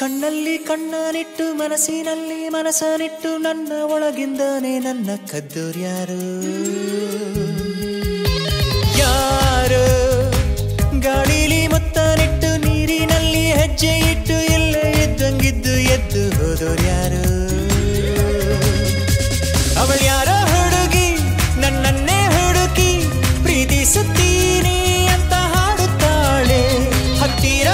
ಕಣ್ಣಲ್ಲಿ ಕಣ್ಣನಿಟ್ಟು ಮನಸಿನಲ್ಲಿ ಮನಸನಿಟ್ಟು ನನ್ನ ಒಳಗಿಂದನೇ ನನ್ನ ಕದ್ದೋರು ಯಾರು ಯಾರು ಗಾಳಿಲಿ ಮುತ್ತನಿಟ್ಟು ನೀರಿನಲ್ಲಿ ಹೆಜ್ಜೆ ಇಟ್ಟು ಎಲ್ಲ ಎದ್ದಂಗಿದ್ದು ಎದ್ದು ಹೋದೋರು ಯಾರು ಅವಳು ಯಾರೋ ಹುಡುಗಿ ನನ್ನನ್ನೇ ಹುಡುಕಿ ಪ್ರೀತಿಸುತ್ತೀನಿ ಅಂತ ಹಾಡುತ್ತಾಳೆ ಹತ್ತಿರ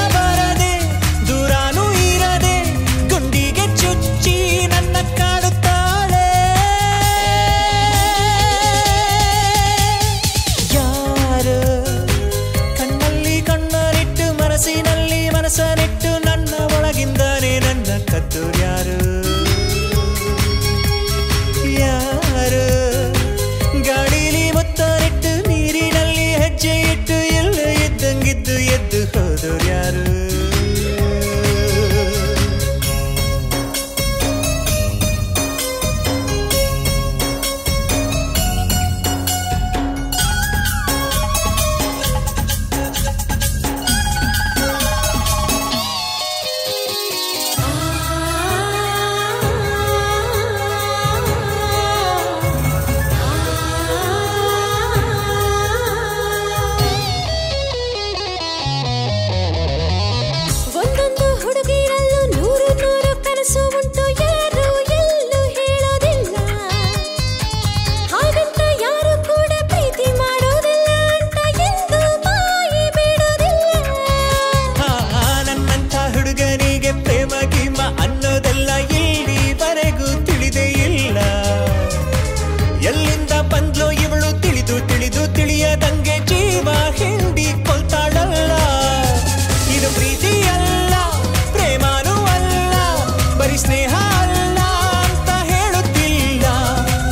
ಮನಸನಿಟ್ಟು ನನ್ನ ಒಳಗಿಂದನೇ ನನ್ನ ಕದ್ದೋರು ಯಾರು ಯಾರು ಗಾಳಿಲಿ ಮುತ್ತನಿಟ್ಟು ನೀರಿನಲ್ಲಿ ಹೆಜ್ಜೆ ಇಟ್ಟು ಎಲ್ಲ ಎದ್ದಂಗಿದ್ದು ಎದ್ದು ಹೋದೋರು ಯಾರು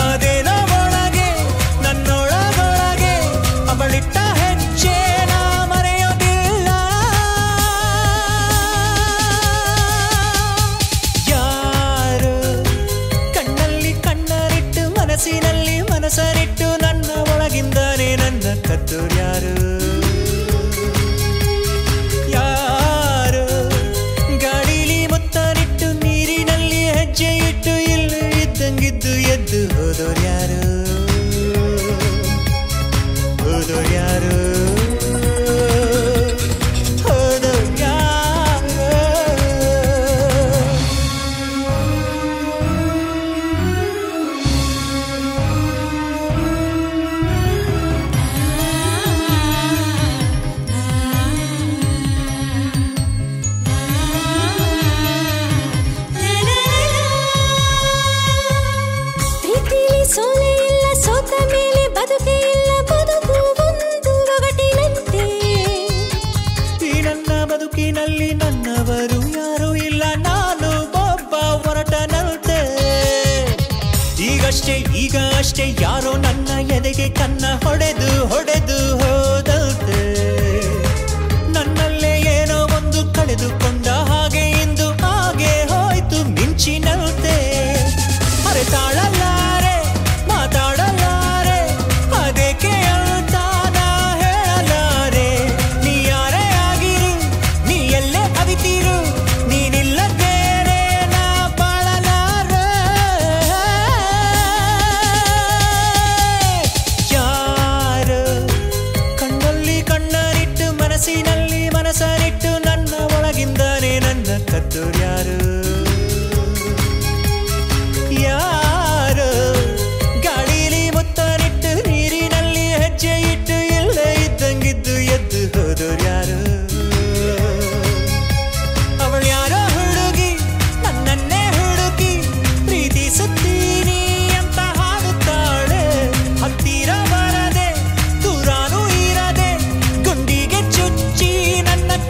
ಮನಸನಿಟ್ಟು ನನ್ನ ಒಳಗಿಂದನೇ ನನ್ನ ಕದ್ದೋರು ಯಾರು ಯಾರು ಗಾಳಿಲಿ ಮುತ್ತನಿಟ್ಟು ನೀರಿನಲ್ಲಿ ಹೆಜ್ಜೆ ಇಟ್ಟು ಇಲ್ಲಿ ಇದ್ದಂಗಿದ್ದು ಎದ್ದು ಹೋದೋರು ಯಾರು ಹೋದೋರು ಯಾರು ನಲ್ಲಿ ನನ್ನವರು ಯಾರೂ ಇಲ್ಲ ನಾನು ಒಬ್ಬ ಹೊರಟನಂತೆ ಈಗ ಅಷ್ಟೇ ಯಾರೋ ನನ್ನ ಎದೆಗೆ ಕನ್ನ ಹೊಡೆದು ಹೊಡೆದು ಹೋದಂತೆ ನನ್ನಲ್ಲೇ ಏನೋ ಒಂದು ಕಳೆದುಕೊಂಡ ಹಾಗೆ ಇಂದು ಹಾಗೆ ಹೋಯ್ತು ಮಿಂಚಿನಂತೆ ಮರೆತಾಳಲಾರೆ ಮಾತಾಡಲಾರೆ ಅದಕ್ಕೆ ಮನಸನಿಟ್ಟು ನನ್ನ ಒಳಗಿಂದನೇ ನನ್ನ ಕದ್ದೋರು ಯಾರು ಯಾರು ಗಾಳಿಲಿ ಮುತ್ತನಿಟ್ಟು ನೀರಿನಲ್ಲಿ ಹೆಜ್ಜೆ ಇಟ್ಟು ಎಲ್ಲ ಇದ್ದಂಗಿದ್ದು ಎದ್ದು ಹೋದೋರು ಯಾರು ಅವಳು ಯಾರೋ ಹುಡುಗಿ ನನ್ನನ್ನೇ ಹುಡುಕಿ ಪ್ರೀತಿಸುತ್ತೀನಿ ಅಂತ ಹಾಡುತ್ತಾಳೆ ಹತ್ತಿರ ಬರದೆ ದೂರಾನೂ ಇರದೆ ಗುಂಡಿಗೆ ಚುಚ್ಚಿ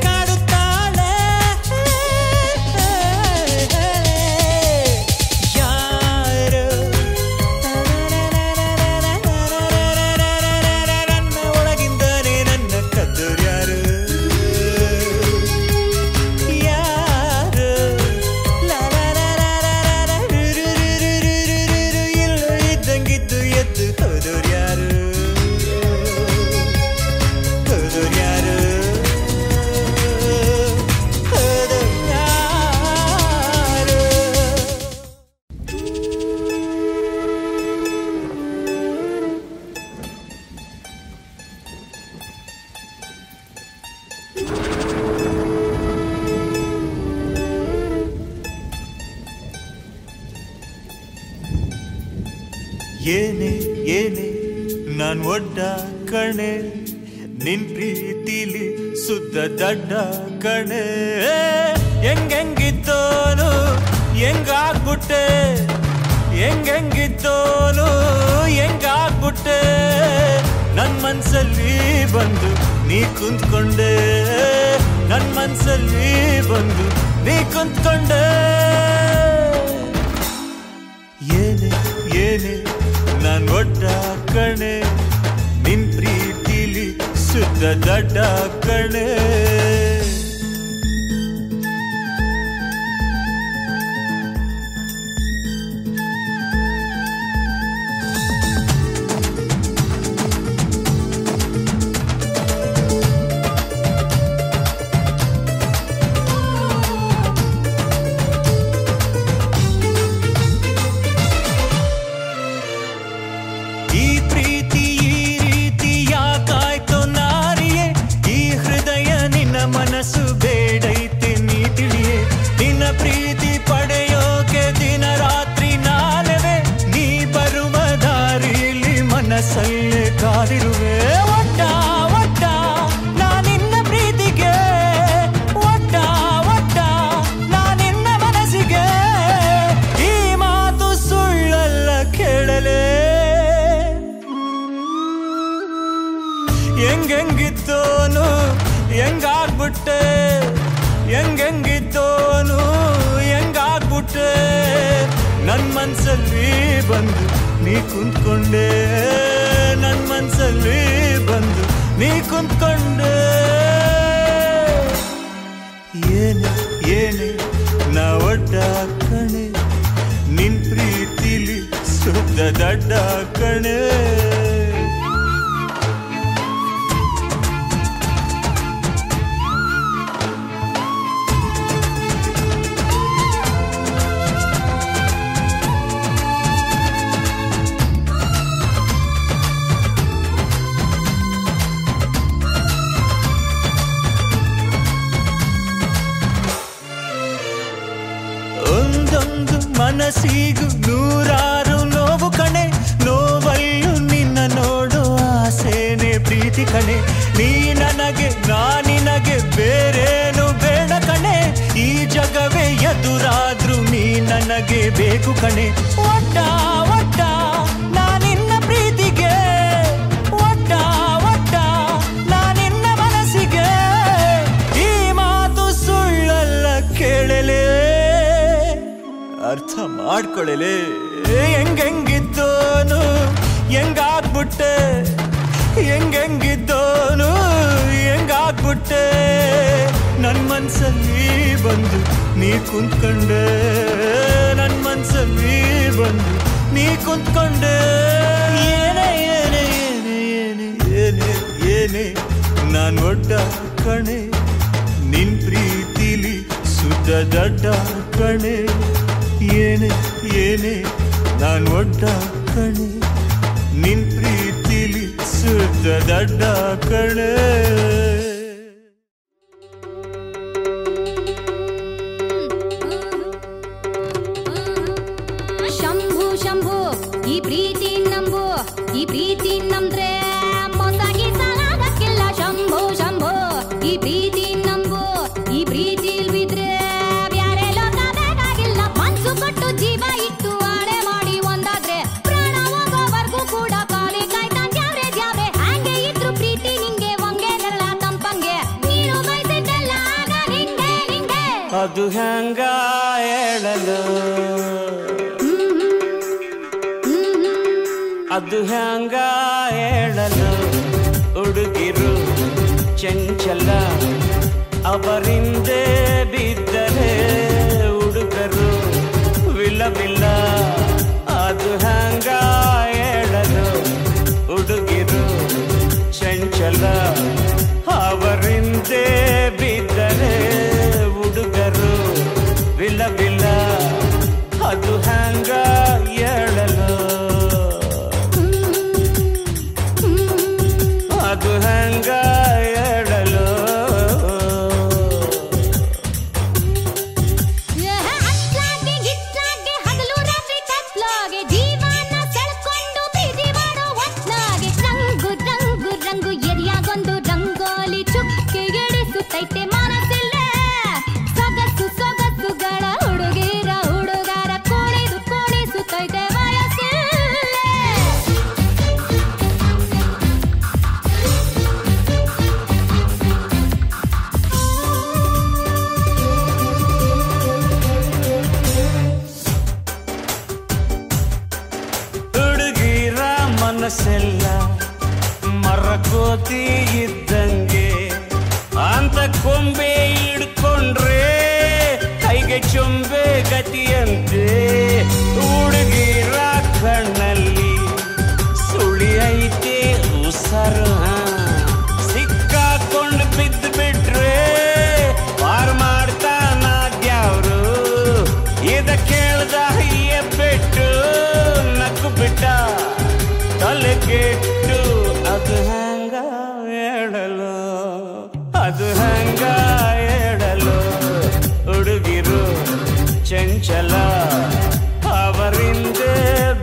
ಕಾಡುತ್ತಾಳೆ ಏನೆ ಏನೆ ನಾನ್ ಒಡ್ಡ ಕಣೆ ನಿನ್ ಪ್ರೀತಿಲಿ ಸುದ್ದ ದಡ್ಡ ಕಣೆ ಹೆಂಗೆಂಗಿದ್ದೋನು ಹೆಂಗಾಗ್ಬಿಟ್ಟೆ ಹೆಂಗೆಂಗಿದ್ದೋನು ಹೆಂಗಾಗ್ಬಿಟ್ಟೆ ನನ್ನ ಮನಸಲ್ಲಿ ಬಂದು ನೀ ಕುಂತ್ಕೊಂಡೆ ನನ್ನ ಮನಸಲ್ಲಿ ಬಂದು ನೀ ಕುಂತ್ಕೊಂಡೆ ಏನೆ ಏನೆ ನಾನ್ ಒಡ್ಡ ಕಣೆ ನಿನ್ ಪ್ರೀತಿಲಿ ಸುದ್ದ ದಡ್ಡ ಕಣೆ ಚೊಂಬೆ ಹಿಡ್ಕೊಂಡ್ರೆ ಕೈಗೆ ಚೊಂಬೆ ಗತಿಯಂತೆ ಹುಡುಗಿರ ಕಣ್ಣಲ್ಲಿ ಸುಳಿ ಐತೆ ಉಸರು ಸಿಕ್ಕಾಕೊಂಡು ಬಿದ್ದು ಬಿಟ್ರೆ ಪಾರ್ ಮಾಡ್ತಾನ ದ್ಯಾವ್ರು ಇದ ಕೇಳ್ದ ಹೀಯ ಬಿಟ್ಟು ನಕ್ಕು ಬಿಟ್ಟ ತಲೆ ಕೆಟ್ಟು ಅದು ಹಂಗ ಹೇಳಲು ಅದು ಹಂಗ ಹೇಳಲು ಹುಡುಗಿರು ಚಂಚಲ ಅವರಿಂದೆ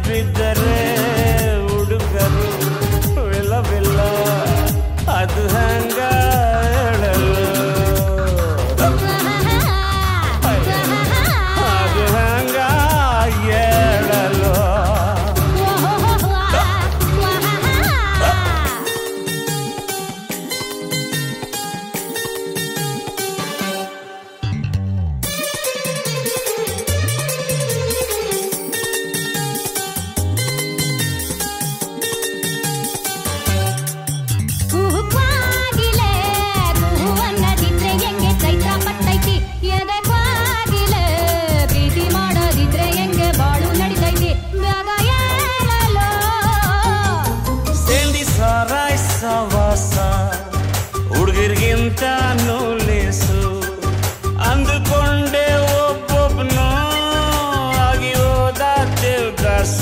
ಬಿದ್ದರೆ ಹುಡುಗರು ವಿಲವಿಲ್ಲ ಅದು ಹಂಗ ಹೇಳಲು ಅದು ಹಂಗ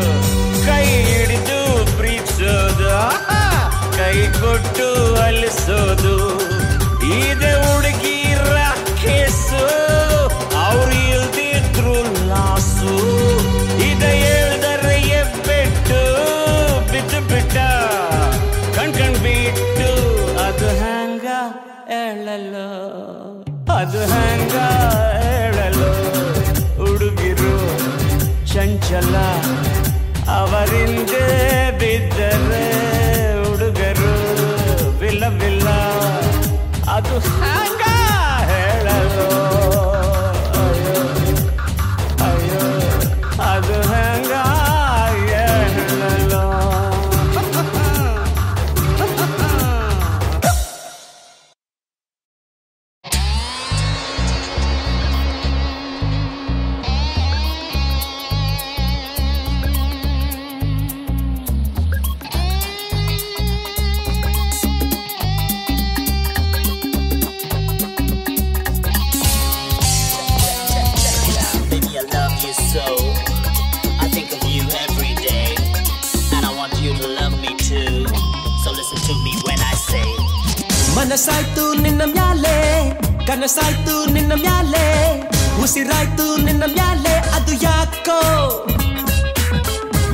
ಹೇಳಲು ಕೊಟ್ಟು ಅಲಿಸೋದು ಇದೆ ಹುಡುಗಿರ ಕೇಸು ಅವ್ರು ಇಲ್ದಿದ್ರು ಲಾಸು ಇದೆ ಹೇಳ್ದರೆ ಎಬ್ಬಿಟ್ಟು ಬಿದ್ದು ಬಿಟ್ಟ ಕಣ್ಕಂಡ್ ಬಿಟ್ಟು ಅದು ಹಂಗ ಹೇಳಲು ಅದು ಹಂಗ ಹೇಳಲು ಹುಡುಗಿರು ಚಂಚಲ ಅವರಿಂದೇ ಬಿದ್ದರೆ ವಿಲ್ಲ ಅದು ಹಂಗ ಹೇಳಲು ಅಯ್ಯೋ ಅಯ್ಯೋ ಅದು ಹಂಗ ಹೇಳಲು ಮನಸಾಯ್ತು ನಿನ್ನ ಮ್ಯಾಲೆ ಕನಸಾಯ್ತು ನಿನ್ನ ಮ್ಯಾಲೆ ಉಸಿರಾಯ್ತು ನಿನ್ನ ಮ್ಯಾಲೆ ಅದು ಯಾಕೋ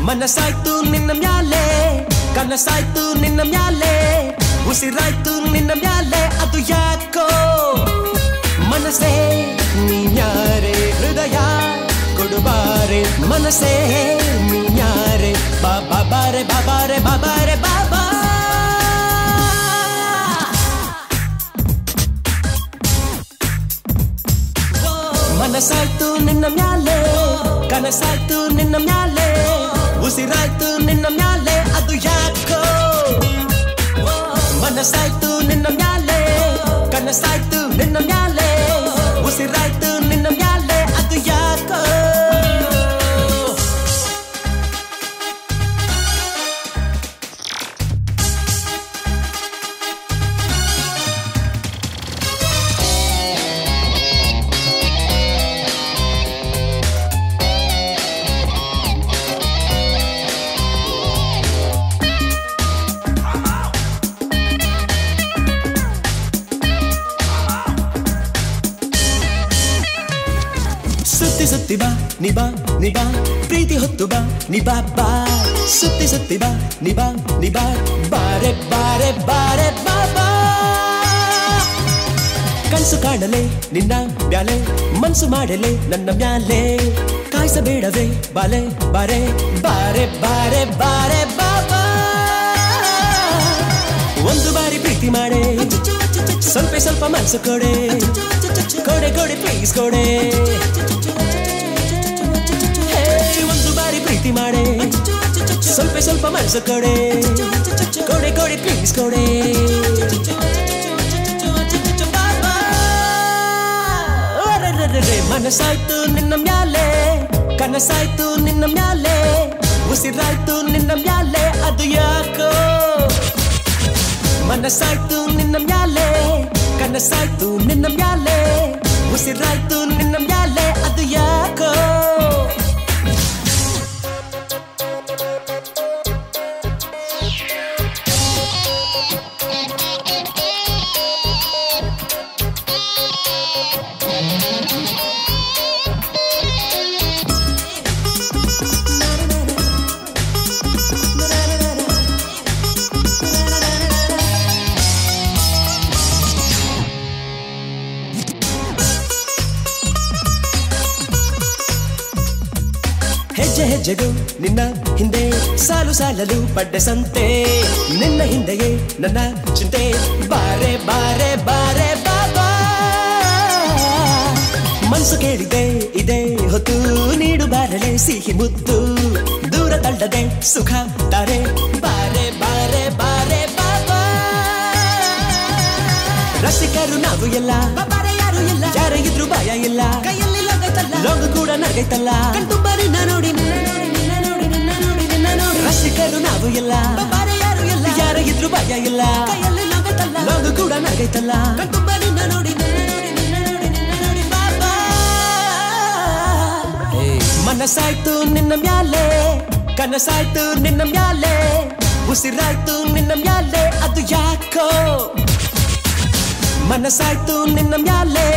ಮನಸಾಯ್ತು ನಿನ್ನ ಮ್ಯಾಲೆ ಕನಸಾಯ್ತು ನಿನ್ನ ಮ್ಯಾಲೆ ಉಸಿರಾಯ್ತು ನಿನ್ನ ಮ್ಯಾಲೆ ಅದು ಯಾಕೋ ಮನಸೇ ನೀನ್ಯಾರೆ ಹೃದಯ ಕೊಡುಬಾರೆ ಮನಸೇ ನೀನ್ಯಾರೆ ಬಾಬಾ ಬಾರೆ ಬಾಬಾರೆ ಬಾಬಾರೆ ಬಾಬಾ ಮನಸಾಯ್ತು ನಿನ್ನ ಮ್ಯಾಲೆ ಕನಸಾಯ್ತು ನಿನ್ನ ಮ್ಯಾಲೆ ಉಸಿರಾಯ್ತು ನಿನ್ನ ಮ್ಯಾಲೆ ಅದು ಯಾಕೋ ಮನಸಾಯ್ತು ನಿನ್ನ ಮ್ಯಾಲೆ ಕನಸಾಯ್ತು ನಿನ್ನ ಮ್ಯಾಲೆ ಉಸಿರಾಯ್ತು ನಿನ್ನ ಮ್ಯಾಲೆ ಅದು ಯಾಕೋ ನಿಬಾ ನಿಬಾ ಪ್ರೀತಿ ಹೊತ್ತು ಬಾ ನಿಬಾ ಬಾ ಸುತ್ತಿ ಸುತ್ತಿ ಬಾ ನಿಬಾ ನಿಬಾ ಬಾರೆ ಬಾರೆ ಬಾರೆ ಬಾಬಾ ಕನಸು ಕಾಣಲೆ ನಿನ್ನ ಬ್ಯಾಲೆ ಮನಸ್ಸು ಮಾಡಲೆ ನನ್ನ ಮ್ಯಾಲೆ ಕಾಯಿಸಬೇಡವೆ ಬಾಲೆ ಬಾರೆ ಬಾರೆ ಬಾರೆ ಬಾರೆ ಬಾಬಾ ಒಂದು ಬಾರಿ ಪ್ರೀತಿ ಮಾಡೆ ಸ್ವಲ್ಪ ಸ್ವಲ್ಪ ಮನಸ್ಸು ಕೊಡೆ ಕೊಡೆ ಕೊಡೆ ಪ್ಲೀಸ್ ಕೊಡೆ ಪ್ರೀತಿ ಮಾಡೆ ಸ್ವಲ್ಪ ಸ್ವಲ್ಪ ಮನಸ್ಸು ಕೊಡೆ ಕೊಡೆ ಕೊಡೆ ಪ್ಲೀಸ್ ಕೊಡೆ ಕನಸಾಯ್ತು ನಿನ್ನ ಮ್ಯಾಲೆ ಕನಸಾಯ್ತು ನಿನ್ನ ಮ್ಯಾಲೆ ಉಸಿರಾಯ್ತು ನಿನ್ನ ಮ್ಯಾಲೆ ಅದು ಯಾಕೋ ಮನಸಾಯ್ತು ನಿನ್ನ ಮ್ಯಾಲೆ ಕನಸಾಯ್ತು ನಿನ್ನ ಮ್ಯಾಲೆ ಉಸಿರಾಯ್ತು ನಿನ್ನ ಮ್ಯಾಲೆ ಅದು ಯಾಕೋ ಹೆಜ್ಜೆ ಹೆಜ್ಜೆಗೂ ನಿನ್ನ ಹಿಂದೆ ಸಾಲು ಸಾಲಲು ಪಡ್ಡೆ ಸಂತೆ ನಿನ್ನ ಹಿಂದೆಯೇ ನನ್ನ ಚಿಂತೆ ಬಾರೆ ಬಾರೆ ಬಾರೆ ಬಾಬಾ ಮನಸ್ಸು ಕೇಳಿದೆ ಇದೇ ಹೊತ್ತು ನೀಡು ಬಾರಲೆ ಸಿಹಿ ಮುದ್ದು ದೂರ ತಳ್ಳದೆ ಸುಖ ತಾರೆ ಬಾರೆ ಬಾರೆ ಬಾರೆ ಬಾಬಾ ರಸಿಕರು ನಾವು ಎಲ್ಲ ಬಾರೆ ಯಾರು ಇಲ್ಲ ಯಾರ ಇದ್ರು ಭಯ ಇಲ್ಲ ಕೈಯಲ್ಲಿ ಲೋಗ ಕೂಡ ನಗೈತಲ್ಲ ರಸಿಕರು ನಾವು ಎಲ್ಲ ಯಾರ ಇದ್ರು ಭಯ ಇಲ್ಲ ಲೋಗ ಕೂಡ ನಗೈತಲ್ಲ ಮನಸಾಯ್ತು ನಿನ್ನ ಮ್ಯಾಲೆ ಕನಸಾಯ್ತು ನಿನ್ನ ಮ್ಯಾಲೆ ಉಸಿರಾಯ್ತು ನಿನ್ನ ಮ್ಯಾಲೆ ಅದು ಯಾಕೋ ಮನಸಾಯ್ತು ನಿನ್ನ ಮ್ಯಾಲೆ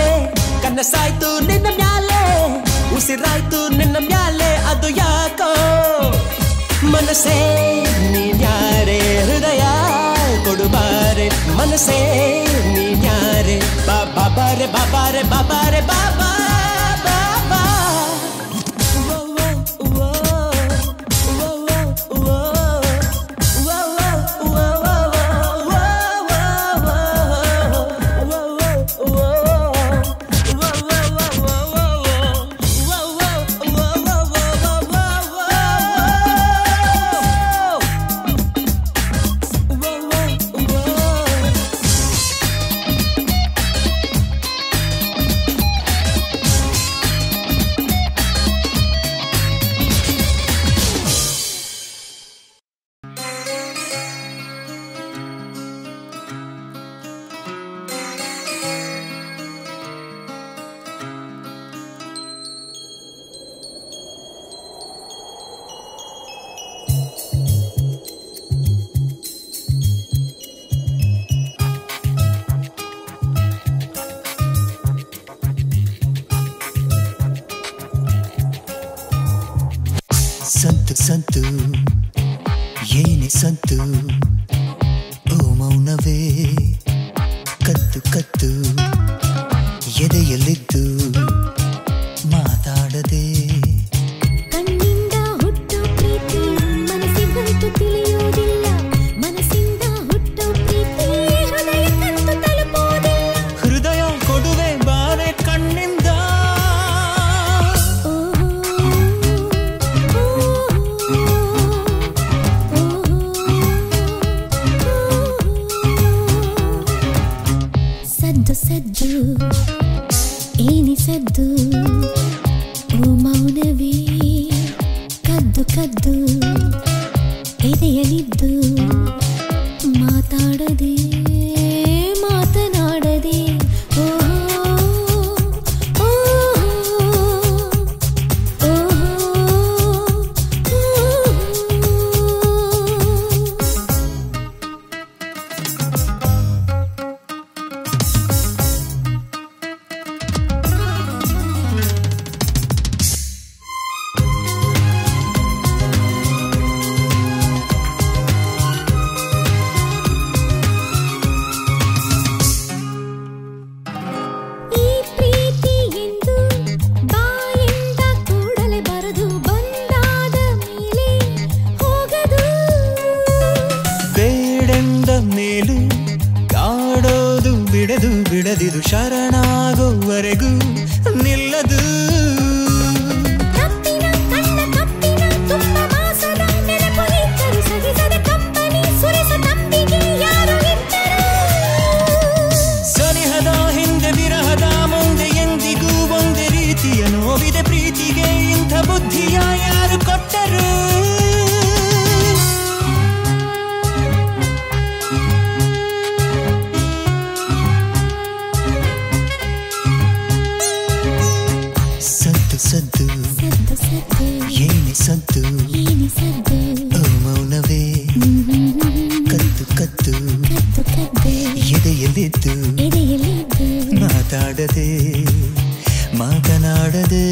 ಕನಸಾಯ್ತು ನಿನ್ನ ಮ್ಯಾಲೆ ಉಸಿರಾಯ್ತು ನಿನ್ನ ಮ್ಯಾಲೆ ಅದು ಯಾಕೋ ಮನಸೇ ನೀನ್ಯಾರೆ ಹೃದಯ ಕೊಡುಬಾರೆ ಮನಸೇ ನೀನ್ಯಾರೆ ಬಾಬಾರೆ ಬಾಬಾರೆ ಬಾಬಾರೆ ಬಾಬಾ ಸಂತು ಏನೆ ಸಂತು ಓ ಮೌನವೇ ಕತ್ತು ಕತ್ತು ಎದೆಯಲ್ಲಿದ್ದು ಮಾತಾಡದೆ ಕಣ್ಣಿಂದ ಹುಟ್ಟು ಪ್ರೀತಿ ಮನಸ್ಸಿಗಂತೂ ತಿಳಿಯುವುದಿಲ್ಲ ಮನಸ್ಸಿಂದ ಹುಟ್ಟು ಪ್ರೀತಿ ಹೃದಯಕ್ಕಂತೂ ತಲುಪೋದೆ ಹೃದಯ ಕೊಡುವೆ ಬಾರೆ ಕಣ್ಣಿಂದ ಸದ್ದು ಏನಿ ಸದ್ದು ಓ ಮೌನವೇ ಕದ್ದು ಕದ್ದು ಎದೆಯಲಿದ್ದು ಮಾತಾಡದೆ ಮಾತನಾಡದೆ ಬಿಡದಿದು ಶರಣಾಗುವವರೆಗೂ ನಿಲ್ಲದು ಸನಿಹದ ಹಿಂದೆ ವಿರಹದ ಮುಂದೆ ಎಂದಿಗೂ ಒಂದೇ ರೀತಿಯ ಮಾತನಾಡದೆ ಮಾತನಾಡದೆ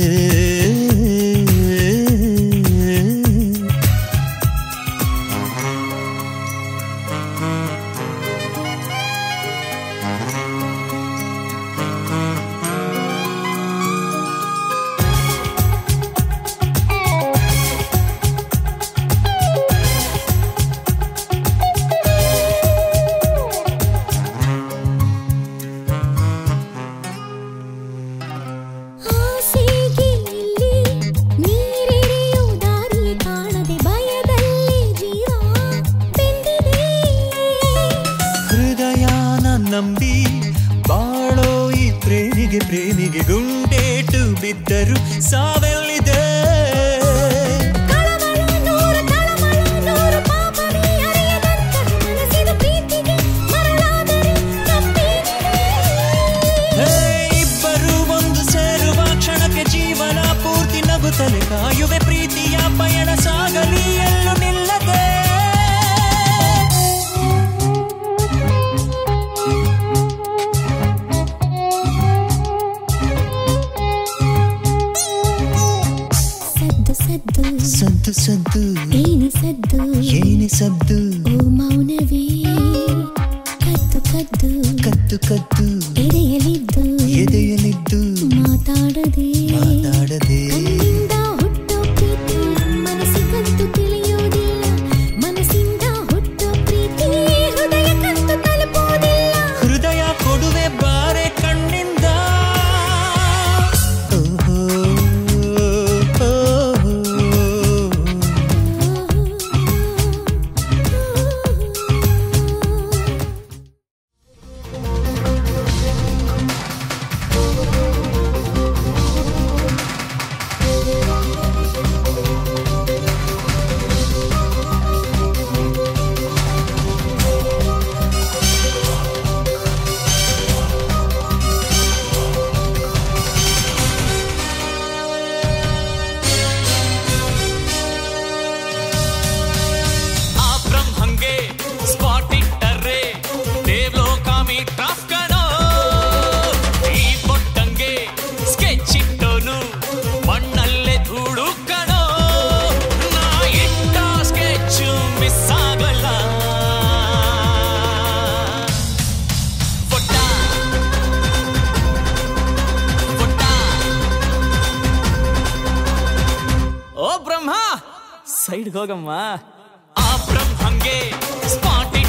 आ ब्रह्मंगे